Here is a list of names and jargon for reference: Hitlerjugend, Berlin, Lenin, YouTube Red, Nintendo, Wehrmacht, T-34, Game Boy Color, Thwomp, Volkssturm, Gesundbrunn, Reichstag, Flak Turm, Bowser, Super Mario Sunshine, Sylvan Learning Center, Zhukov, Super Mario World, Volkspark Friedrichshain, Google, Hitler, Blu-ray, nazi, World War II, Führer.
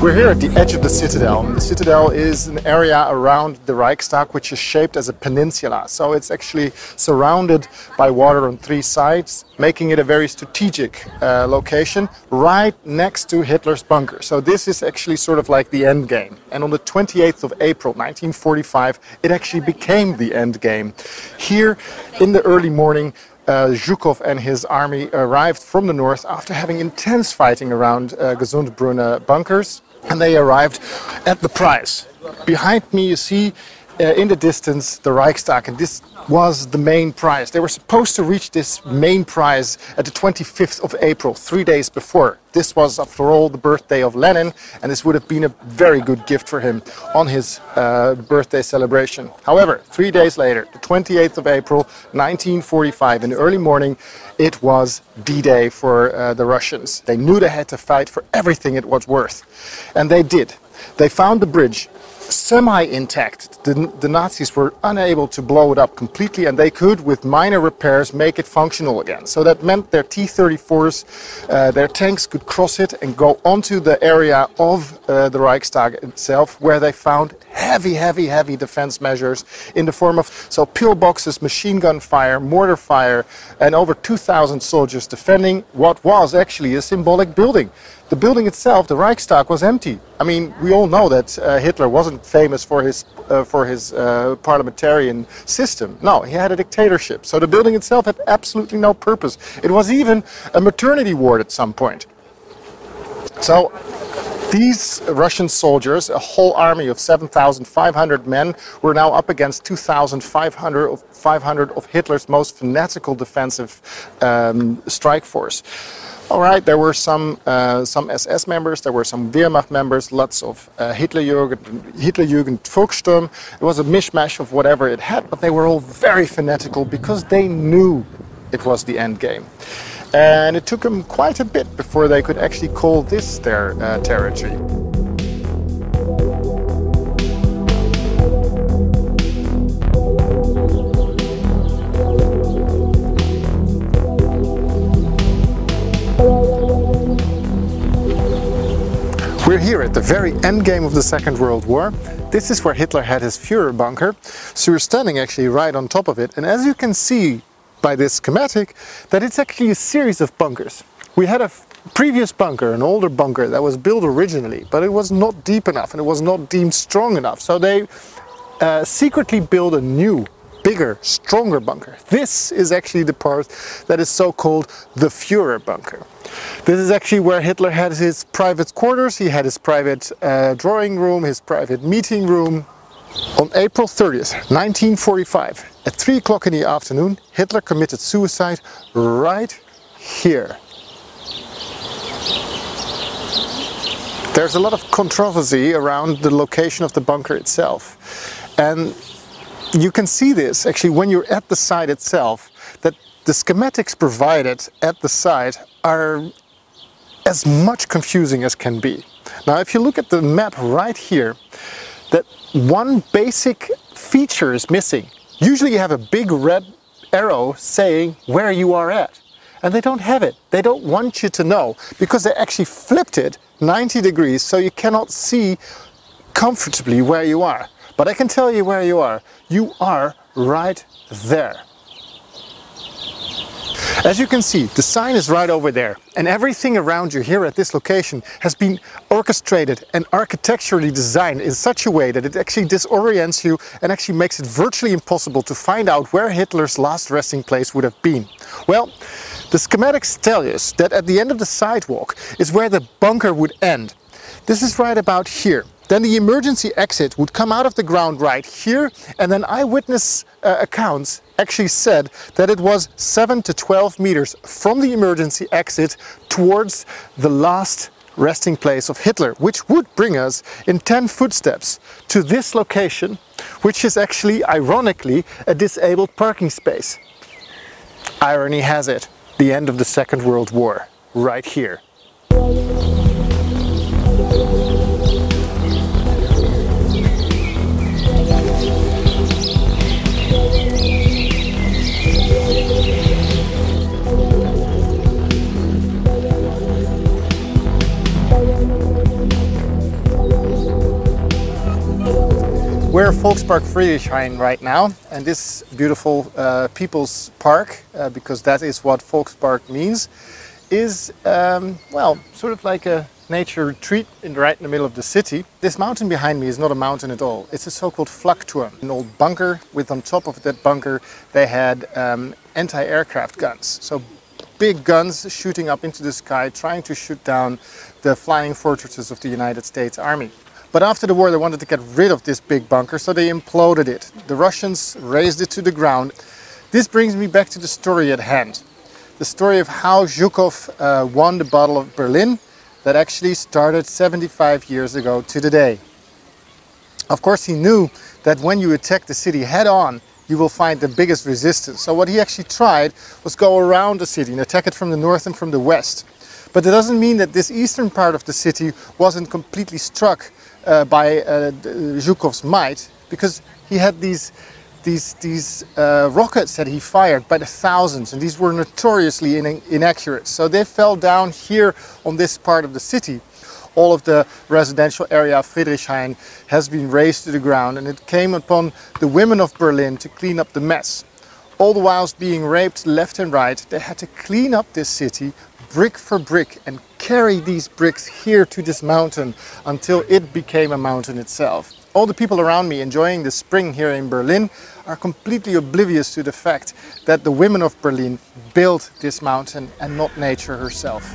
We're here at the edge of the citadel, and the citadel is an area around the Reichstag which is shaped as a peninsula. So it's actually surrounded by water on three sides, making it a very strategic location right next to Hitler's bunker. So this is actually sort of like the end game. And on the 28th of April 1945, it actually became the end game. Here in the early morning, Zhukov and his army arrived from the north after having intense fighting around Gesundbrunn bunkers, and they arrived at the prize. Behind me you see in the distance the Reichstag, and this was the main prize. They were supposed to reach this main prize at the 25th of April, 3 days before. This was, after all, the birthday of Lenin, and this would have been a very good gift for him on his birthday celebration. However, 3 days later, the 28th of April, 1945, in the early morning, it was D-Day for the Russians. They knew they had to fight for everything it was worth, and they did. They found the bridge semi-intact. The Nazis were unable to blow it up completely, and they could, with minor repairs, make it functional again. So that meant their T-34s, their tanks could cross it and go onto the area of the Reichstag itself, where they found heavy, heavy, heavy defense measures in the form of pillboxes, machine gun fire, mortar fire, and over 2,000 soldiers defending what was actually a symbolic building. The building itself, the Reichstag, was empty. I mean, we all know that Hitler wasn't famous for his parliamentarian system. No, he had a dictatorship. So the building itself had absolutely no purpose. It was even a maternity ward at some point. So these Russian soldiers, a whole army of 7,500 men, were now up against 2,500 of Hitler's most fanatical defensive strike force. All right, there were some SS members, there were some Wehrmacht members, lots of Hitlerjugend, Volkssturm. It was a mishmash of whatever it had, but they were all very fanatical because they knew it was the end game. And it took them quite a bit before they could actually call this their territory. We're here at the very end game of the Second World War. This is where Hitler had his Führer bunker. So we're standing actually right on top of it. And as you can see by this schematic, that it's actually a series of bunkers. We had a previous bunker, an older bunker that was built originally, but it was not deep enough and it was not deemed strong enough. So they secretly built a new, bigger, stronger bunker. This is actually the part that is so-called the Führer bunker. This is actually where Hitler had his private quarters. He had his private drawing room, his private meeting room. On April 30th, 1945, at 3 o'clock in the afternoon, Hitler committed suicide right here. There's a lot of controversy around the location of the bunker itself. And you can see this actually when you're at the site itself, that the schematics provided at the site are as much confusing as can be. Now, if you look at the map right here, that one basic feature is missing. Usually you have a big red arrow saying where you are at, and they don't have it. They don't want you to know because they actually flipped it 90 degrees so you cannot see comfortably where you are. But I can tell you where you are. You are right there. As you can see, the sign is right over there, and everything around you here at this location has been orchestrated and architecturally designed in such a way that it actually disorients you and actually makes it virtually impossible to find out where Hitler's last resting place would have been. Well, the schematics tell us that at the end of the sidewalk is where the bunker would end. This is right about here. Then the emergency exit would come out of the ground right here, and then eyewitness accounts actually said that it was 7 to 12 meters from the emergency exit towards the last resting place of Hitler, which would bring us in 10 footsteps to this location, which is actually, ironically, a disabled parking space. Irony has it, the end of the Second World War, right here. We're Volkspark Friedrichshain right now, and this beautiful people's park, because that is what Volkspark means, is, well, sort of like a nature retreat right in the middle of the city. This mountain behind me is not a mountain at all. It's a so-called Flak Turm, an old bunker with on top of that bunker they had anti-aircraft guns. So big guns shooting up into the sky, trying to shoot down the flying fortresses of the United States Army. But after the war they wanted to get rid of this big bunker, so they imploded it. The Russians razed it to the ground. This brings me back to the story at hand. The story of how Zhukov won the Battle of Berlin that actually started 75 years ago to the day. Of course he knew that when you attack the city head-on, you will find the biggest resistance. So what he actually tried was go around the city and attack it from the north and from the west. But it doesn't mean that this eastern part of the city wasn't completely struck by Zhukov's might, because he had these rockets that he fired by the thousands, and these were notoriously inaccurate. So they fell down here on this part of the city. All of the residential area of Friedrichshain has been razed to the ground, and it came upon the women of Berlin to clean up the mess. All the whilst being raped left and right, they had to clean up this city brick for brick and carry these bricks here to this mountain until it became a mountain itself. All the people around me enjoying the spring here in Berlin are completely oblivious to the fact that the women of Berlin built this mountain and not nature herself.